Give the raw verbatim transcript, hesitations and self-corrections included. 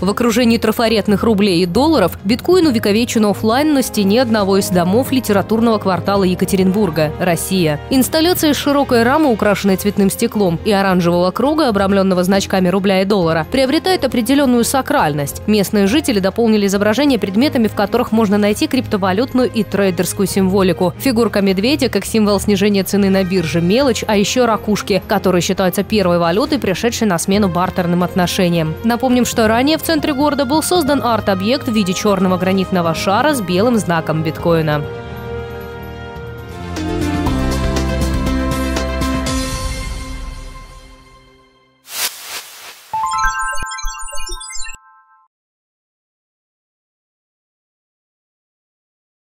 В окружении трафаретных рублей и долларов биткоин увековечен офлайн на стене одного из домов литературного квартала Екатеринбурга, Россия. Инсталляция из широкой рамы, украшенной цветным стеклом, и оранжевого круга, обрамленного значками рубля и доллара, приобретает определенную сакральность. Местные жители дополнили изображение предметами, в которых можно найти криптовалютную и трейдерскую символику. Фигурка медведя как символ снижения цены на бирже, мелочь, а еще ракушки, которые считаются первой валютой, пришедшей на смену бартерным отношениям. Напомним, что ранее в центре города был создан арт-объект в виде черного гранитного шара с белым знаком биткоина.